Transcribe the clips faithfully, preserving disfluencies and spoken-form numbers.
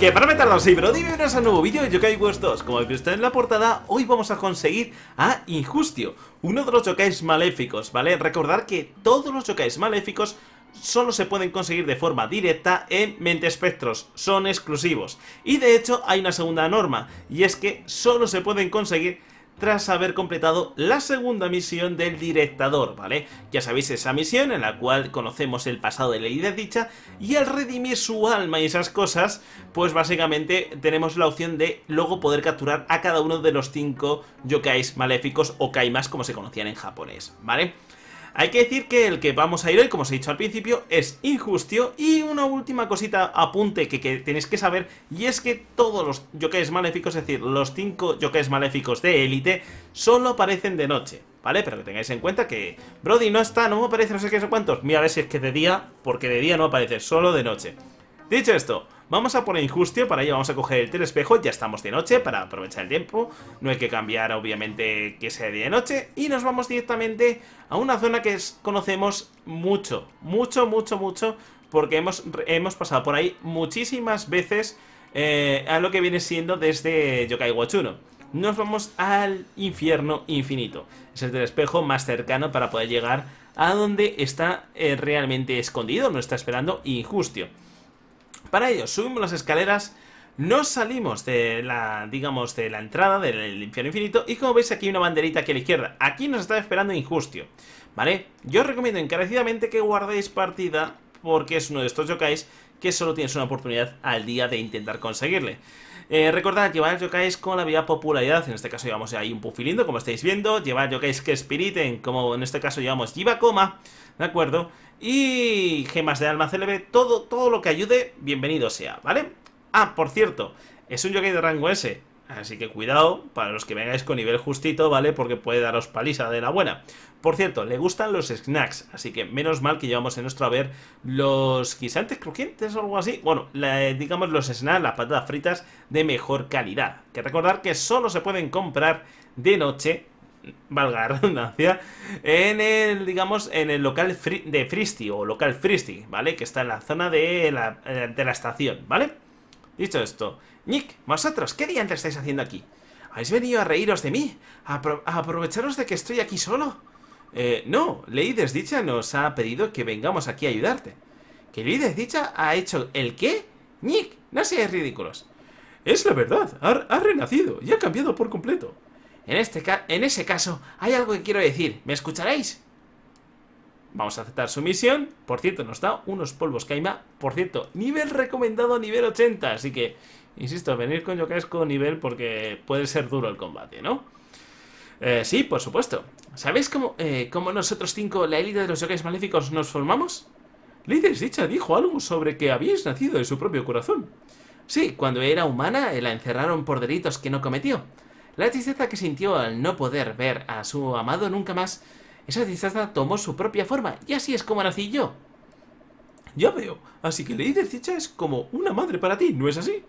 Que para meterla, soy Brody, bienvenidos a un nuevo vídeo de Yokai Watch dos. Como habéis visto en la portada, hoy vamos a conseguir a Injustio, uno de los yokais maléficos, ¿vale? Recordad que todos los yokais maléficos solo se pueden conseguir de forma directa en Mente Espectros, son exclusivos. Y de hecho hay una segunda norma, y es que solo se pueden conseguir tras haber completado la segunda misión del directador, ¿vale? Ya sabéis, esa misión en la cual conocemos el pasado de Lady Desdicha, y al redimir su alma y esas cosas, pues básicamente tenemos la opción de luego poder capturar a cada uno de los cinco yokais maléficos o kaimas, como se conocían en japonés, ¿vale? Hay que decir que el que vamos a ir hoy, como os he dicho al principio, es Injustio. Y una última cosita, apunte, que, que tenéis que saber, y es que todos los yokais maléficos, es decir, los cinco yokais maléficos de élite, solo aparecen de noche, ¿vale? Pero que tengáis en cuenta que Brody no está, no me aparece no sé qué, no sé cuántos. Mira a ver si es que de día, porque de día no aparece, solo de noche. Dicho esto, vamos a poner Injustio, para ello vamos a coger el telespejo, ya estamos de noche para aprovechar el tiempo, no hay que cambiar obviamente que sea de noche, y nos vamos directamente a una zona que conocemos mucho, mucho, mucho, mucho, porque hemos, hemos pasado por ahí muchísimas veces eh, a lo que viene siendo desde Yokai Watch uno. Nos vamos al infierno infinito. Es el telespejo más cercano para poder llegar a donde está eh, realmente escondido, nos está esperando Injustio. Para ello, subimos las escaleras, nos salimos de la, digamos, de la entrada del infierno infinito, y como veis aquí hay una banderita aquí a la izquierda, aquí nos está esperando Injustio, ¿vale? Yo os recomiendo encarecidamente que guardéis partida, porque es uno de estos yokais que solo tienes una oportunidad al día de intentar conseguirle. Eh, recordad, llevar yokais con la vía popularidad, en este caso llevamos ahí un pufilindo, como estáis viendo, llevar yokais que espiriten, como en este caso llevamos Jibakoma, ¿de acuerdo? Y gemas de alma célebre, todo, todo lo que ayude, bienvenido sea, ¿vale? Ah, por cierto, es un yokai de rango S, así que cuidado para los que vengáis con nivel justito, ¿vale? Porque puede daros paliza de la buena. Por cierto, le gustan los snacks, así que menos mal que llevamos en nuestro haber los guisantes crujientes o algo así. Bueno, la, digamos los snacks, las patatas fritas de mejor calidad. Que recordar que solo se pueden comprar de noche, valga la redundancia, en el, digamos, en el local free, de Fristy o local Fristy, ¿vale? Que está en la zona de la, de la estación, ¿vale? Dicho esto, Nick, vosotros, ¿qué diantres estáis haciendo aquí? ¿Habéis venido a reíros de mí? ¿A, apro a aprovecharos de que estoy aquí solo? Eh, no, Lady Desdicha nos ha pedido que vengamos aquí a ayudarte. ¿Que Lady Desdicha ha hecho el qué? Nick, no seáis ridículos. Es la verdad, ha, ha renacido y ha cambiado por completo. En, este ca en ese caso, hay algo que quiero decir. ¿Me escucharéis? Vamos a aceptar su misión. Por cierto, nos da unos polvos kaima. Por cierto, nivel recomendado nivel ochenta. Así que, insisto, venir con yokais con nivel porque puede ser duro el combate, ¿no? Eh, sí, por supuesto. ¿Sabéis cómo, eh, cómo nosotros cinco, la élite de los yokais maléficos, nos formamos? Lady Desdicha dijo algo sobre que habíais nacido de su propio corazón. Sí, cuando era humana la encerraron por delitos que no cometió. La tristeza que sintió al no poder ver a su amado nunca más, esa tristeza tomó su propia forma, y así es como nací yo. Ya veo, así que Lady Desdicha es como una madre para ti, ¿no es así?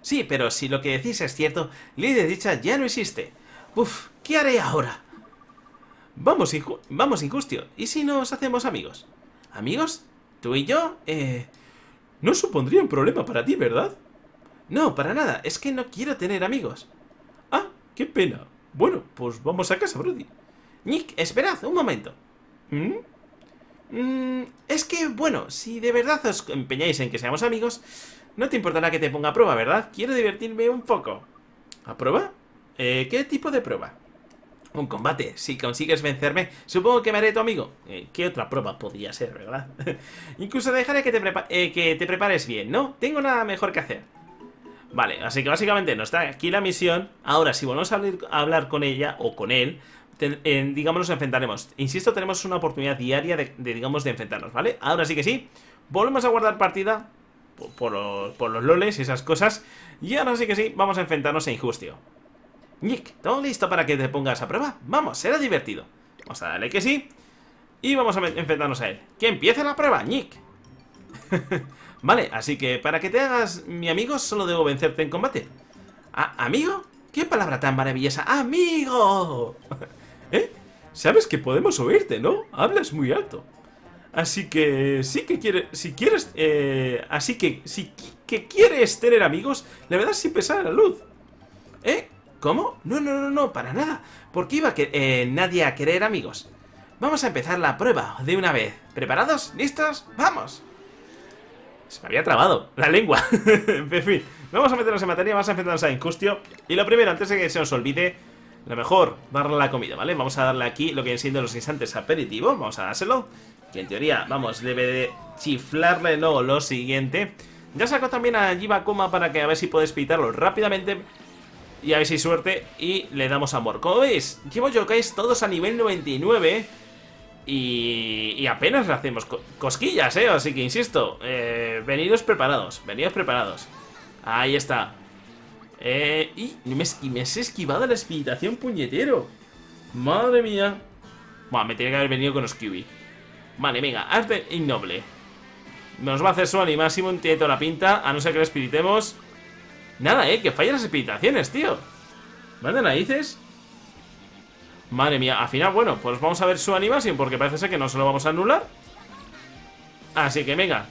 Sí, pero si lo que decís es cierto, Lady Desdicha ya no existe. Uf, ¿qué haré ahora? Vamos, inju vamos Injustio, ¿y si nos hacemos amigos? ¿Amigos? ¿Tú y yo? Eh... No supondría un problema para ti, ¿verdad? No, para nada, es que no quiero tener amigos. ¡Qué pena! Bueno, pues vamos a casa, Brody. Nick, esperad un momento. ¿Mm? Mm, es que, bueno, si de verdad os empeñáis en que seamos amigos, no te importará que te ponga a prueba, ¿verdad? Quiero divertirme un poco. ¿A prueba? Eh, ¿Qué tipo de prueba? Un combate. Si consigues vencerme, supongo que me haré tu amigo. Eh, ¿Qué otra prueba podría ser, verdad? Incluso dejaré que te, prepa eh, que te prepares bien, ¿no? Tengo nada mejor que hacer. Vale, así que básicamente nos da aquí la misión. Ahora, si volvemos a hablar con ella o con él, te, eh, digamos, nos enfrentaremos. Insisto, tenemos una oportunidad diaria de, de, digamos, de enfrentarnos, ¿vale? Ahora sí que sí, volvemos a guardar partida por, por, los, por los loles y esas cosas. Y ahora sí que sí, vamos a enfrentarnos a Injustio. Nick, ¿todo listo para que te pongas a prueba? Vamos, será divertido. Vamos a darle que sí y vamos a enfrentarnos a él. ¡Que empiece la prueba, Nick! Vale, así que para que te hagas mi amigo solo debo vencerte en combate. ¿A ¿Amigo? ¡Qué palabra tan maravillosa! ¡Amigo! ¿Eh? Sabes que podemos oírte, ¿no? Hablas muy alto. Así que sí que quiere, si quieres, eh, así que si que quieres tener amigos, la verdad sin pesar a la luz. ¿Eh? ¿Cómo? No, no, no, no, para nada. ¿Por qué iba a que, eh, nadie a querer amigos? Vamos a empezar la prueba de una vez. ¿Preparados? ¿Listos? ¡Vamos! Se me había trabado la lengua. En fin, vamos a meternos en materia, vamos a enfrentarnos a Injustio. Y lo primero, antes de que se nos olvide, lo mejor, darle la comida, ¿vale? Vamos a darle aquí lo que viene siendo los instantes aperitivos. Vamos a dárselo, que en teoría, vamos, debe de chiflarle luego lo siguiente. Ya saco también a Jibakoma para que a ver si podéis pitarlo rápidamente. Y a ver si hay suerte y le damos amor. Como veis, llevo yokais todos a nivel noventa y nueve y, y apenas le hacemos cosquillas, ¿eh? Así que insisto, eh, venidos preparados, venidos preparados. Ahí está. Eh, y me, me he esquivado la espiritación, puñetero. Madre mía. Bueno, me tiene que haber venido con los Q B. Vale, venga, arte innoble. Nos va a hacer su animáximo, tiene toda la pinta, a no ser que le espiritemos. Nada, eh, que fallan las espiritaciones, tío. ¿Vale, narices? Madre mía, al final, bueno, pues vamos a ver su animación, porque parece ser que no se lo vamos a anular. Así que venga,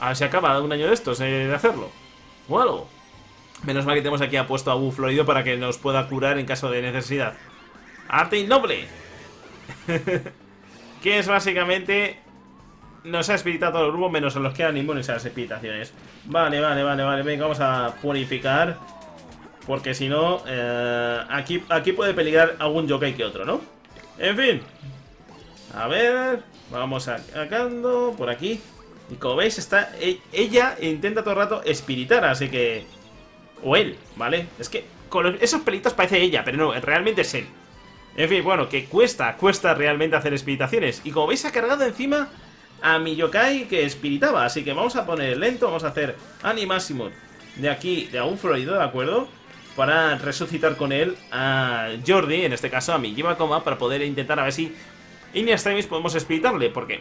a ver si acaba un año de estos, eh, de hacerlo o algo. Menos mal que tenemos aquí apuesto a Wu Florido para que nos pueda curar en caso de necesidad. Arte innoble. Que es básicamente... Nos ha espiritado todo el grupo, menos a los que eran inmunes a las espiritaciones. Vale, vale, vale, vale. Venga, vamos a purificar. Porque si no, eh, aquí, aquí puede peligrar algún yokai que otro, ¿no? En fin. A ver. Vamos sacando por aquí. Y como veis, está ella intenta todo el rato espiritar, así que... O él, ¿vale? Es que con esos pelitos parece ella, pero no, realmente es él. En fin, bueno, que cuesta, cuesta realmente hacer espiritaciones. Y como veis, ha cargado encima... a mi yokai que espiritaba. Así que vamos a poner lento, vamos a hacer animáximo de aquí, de un florido, ¿de acuerdo? Para resucitar con él a Jordi, en este caso a mi Jibakoma, para poder intentar a ver si in extremis podemos espiritarle, porque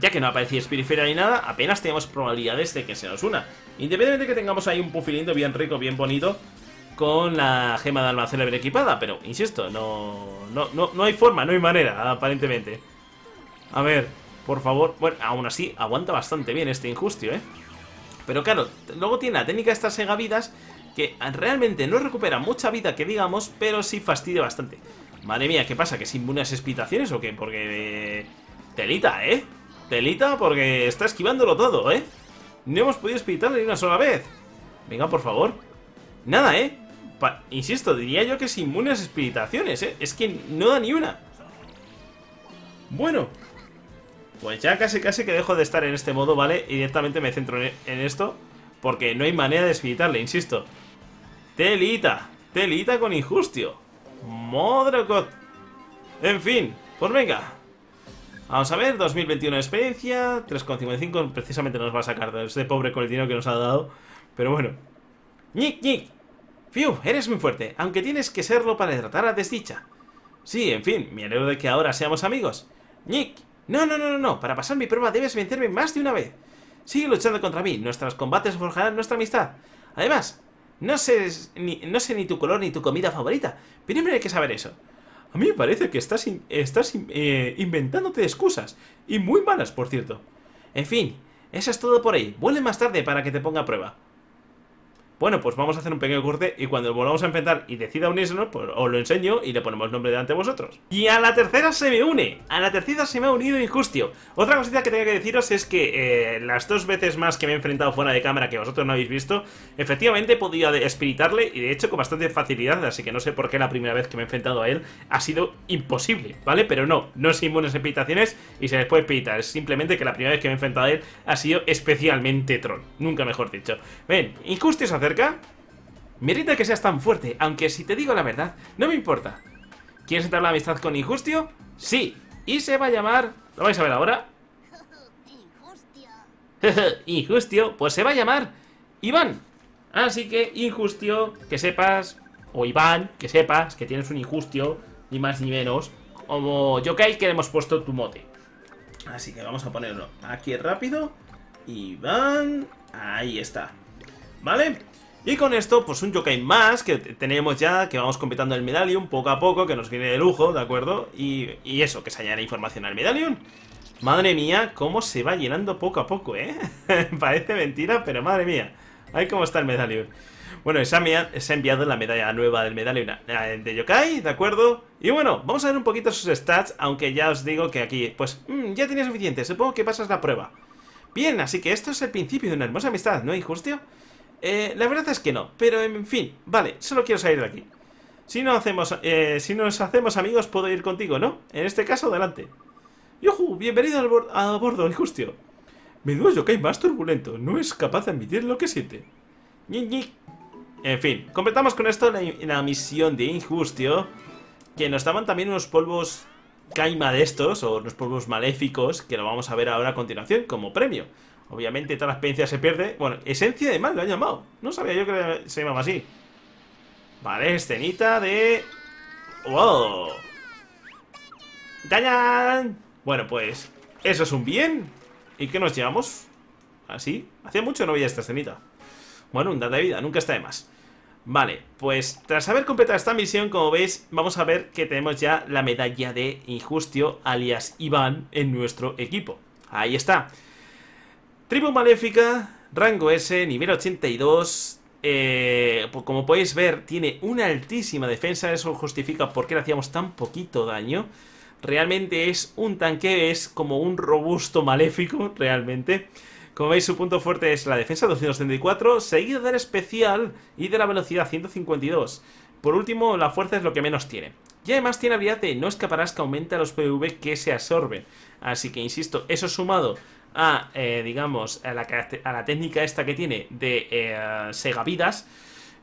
ya que no aparecía espirifera ni nada, apenas tenemos probabilidades de que se nos una. Independientemente de que tengamos ahí un pufilindo bien rico, bien bonito, con la gema de almacén bien equipada, pero insisto, no, no, no, no hay forma, no hay manera, aparentemente. A ver... Por favor, bueno, aún así aguanta bastante bien este Injustio, ¿eh? Pero claro, luego tiene la técnica de estas segavidas que realmente no recupera mucha vida, que digamos, pero sí fastidia bastante. Madre mía, ¿qué pasa? ¿Que es inmune a las espiritaciones o qué? Porque... Eh, telita, ¿eh? Telita porque está esquivándolo todo, ¿eh? No hemos podido espiritarle ni una sola vez. Venga, por favor. Nada, ¿eh? Pa- Insisto, diría yo que es inmune a las espiritaciones, ¿eh? Es que no da ni una. Bueno... Pues ya casi casi que dejo de estar en este modo, ¿vale? Y directamente me centro en esto, porque no hay manera de espiritarle, insisto. Telita, telita con Injustio. Madre God. En fin, pues venga. Vamos a ver, dos mil veintiuno de experiencia, tres coma cincuenta y cinco, precisamente nos va a sacar de este pobre con el dinero que nos ha dado. Pero bueno. Nick, Nick. Fiu, eres muy fuerte, aunque tienes que serlo para tratar a Desdicha. Sí, en fin, me alegro de que ahora seamos amigos. Nick. No, no, no, no, no, para pasar mi prueba debes vencerme más de una vez. Sigue luchando contra mí, nuestros combates forjarán nuestra amistad. Además, no sé ni, no sé ni tu color ni tu comida favorita. Primero hay que saber eso. A mí me parece que estás, in, estás in, eh, inventándote excusas. Y muy malas, por cierto. En fin, eso es todo por ahí. Vuelve más tarde para que te ponga a prueba. Bueno, pues vamos a hacer un pequeño corte y cuando volvamos a enfrentar y decida unirnos, pues os lo enseño y le ponemos nombre delante de vosotros. Y a la tercera se me une, a la tercera se me ha unido Injustio. Otra cosita que tengo que deciros es que eh, las dos veces más que me he enfrentado fuera de cámara que vosotros no habéis visto, efectivamente he podido espiritarle y de hecho con bastante facilidad, así que no sé por qué la primera vez que me he enfrentado a él ha sido imposible, ¿vale? Pero no, no es inmune a espiritaciones y se les puede espiritar, es simplemente que la primera vez que me he enfrentado a él ha sido especialmente troll, nunca mejor dicho. Ven, Injustio se acerca. Merita que seas tan fuerte, aunque si te digo la verdad, no me importa. ¿Quieres entrar en la amistad con Injustio? Sí, y se va a llamar... ¿Lo vais a ver ahora? Injustio, pues se va a llamar Iván. Así que Injustio, que sepas, o Iván, que sepas que tienes un Injustio, ni más ni menos, como yokai que le hemos puesto tu mote. Así que vamos a ponerlo aquí rápido. Iván, ahí está. ¿Vale? Y con esto, pues un yokai más que tenemos ya, que vamos completando el Medallion poco a poco, que nos viene de lujo, ¿de acuerdo? Y, y eso, que se añade información al Medallion. Madre mía, cómo se va llenando poco a poco, ¿eh? Parece mentira, pero madre mía. Ahí cómo está el medallón. Bueno, se ha enviado la medalla nueva del medallón de Yokai, ¿de acuerdo? Y bueno, vamos a ver un poquito sus stats, aunque ya os digo que aquí, pues, mmm, ya tiene suficiente. Supongo que pasas la prueba. Bien, así que esto es el principio de una hermosa amistad, ¿no, Injustio? Eh, la verdad es que no, pero en fin, vale, solo quiero salir de aquí. Si, no hacemos, eh, si nos hacemos amigos, puedo ir contigo, ¿no? En este caso, adelante. ¡Yuhu! Bienvenido al bor a bordo, Injustio. Menudo Yokai más turbulento, no es capaz de admitir lo que siente. Nick, Nick. En fin, completamos con esto la, la misión de Injustio, que nos daban también unos polvos Kaima de estos, o unos polvos maléficos, que lo vamos a ver ahora a continuación como premio. Obviamente toda la experiencia se pierde. Bueno, esencia de mal lo han llamado. No sabía yo que se llamaba así. Vale, escenita de... ¡Wow! ¡Dayan! Bueno, pues eso es un bien. ¿Y qué nos llevamos? ¿Así? Hacía mucho no veía esta escenita. Bueno, un data de vida, nunca está de más. Vale, pues tras haber completado esta misión, como veis, vamos a ver que tenemos ya la medalla de Injustio, alias Iván, en nuestro equipo. Ahí está. Tribu maléfica, rango S, nivel ochenta y dos. Eh, como podéis ver, tiene una altísima defensa. Eso justifica por qué le hacíamos tan poquito daño. Realmente es un tanque, es como un robusto maléfico, realmente. Como veis, su punto fuerte es la defensa, doscientos setenta y cuatro, seguido del especial y de la velocidad, ciento cincuenta y dos. Por último, la fuerza es lo que menos tiene. Y además tiene habilidad de no escaparás, que aumenta los P V que se absorben. Así que, insisto, eso sumado a, eh, digamos, a la, a la técnica esta que tiene de eh, segavidas,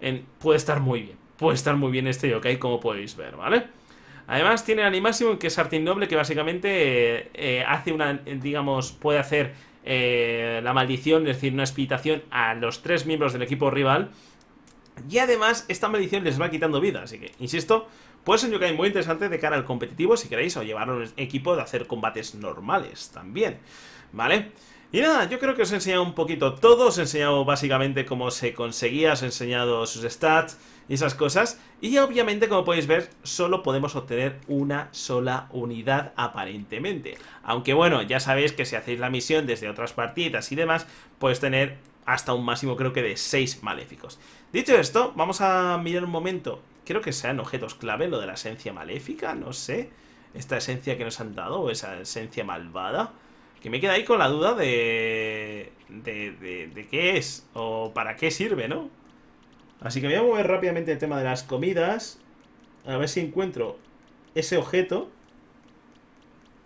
en, puede estar muy bien. Puede estar muy bien este Yokai, como podéis ver, ¿vale? Además tiene Animasimum, que es arte innoble, que básicamente eh, eh, hace una, eh, digamos, puede hacer... Eh, la maldición, es decir, una expiración a los tres miembros del equipo rival. Y además, esta maldición les va quitando vida. Así que, insisto, puede ser un Yokai muy interesante de cara al competitivo, si queréis, o llevar a un equipo de hacer combates normales también, ¿vale? Y nada, yo creo que os he enseñado un poquito todo. Os he enseñado básicamente cómo se conseguía, os he enseñado sus stats y esas cosas. Y obviamente, como podéis ver, solo podemos obtener una sola unidad aparentemente. Aunque bueno, ya sabéis que si hacéis la misión desde otras partidas y demás, podéis tener hasta un máximo, creo que de seis maléficos. Dicho esto, vamos a mirar un momento. Creo que sean objetos clave lo de la esencia maléfica, no sé. Esta esencia que nos han dado, o esa esencia malvada, que me queda ahí con la duda de... De, de, de qué es, o para qué sirve, ¿no? Así que voy a mover rápidamente el tema de las comidas, a ver si encuentro ese objeto.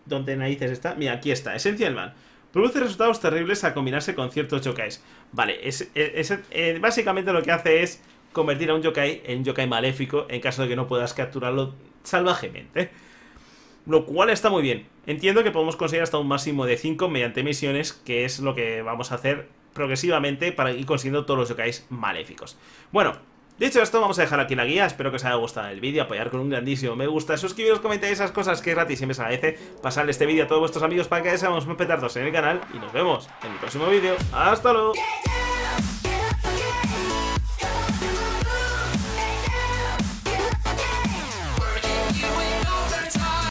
¿Dónde narices está? Mira, aquí está, esencia del mal. Produce resultados terribles al combinarse con ciertos yokais. Vale, es, es, es, básicamente lo que hace es convertir a un yokai en un yokai maléfico en caso de que no puedas capturarlo salvajemente. Lo cual está muy bien. Entiendo que podemos conseguir hasta un máximo de cinco mediante misiones, que es lo que vamos a hacer progresivamente para ir consiguiendo todos los yokais maléficos. Bueno, dicho esto, vamos a dejar aquí la guía. Espero que os haya gustado el vídeo, apoyar con un grandísimo me gusta, suscribiros, comentáis esas cosas que es gratis y me agradece, pasarle este vídeo a todos vuestros amigos para que seamos más petardos en el canal y nos vemos en el próximo vídeo. ¡Hasta luego!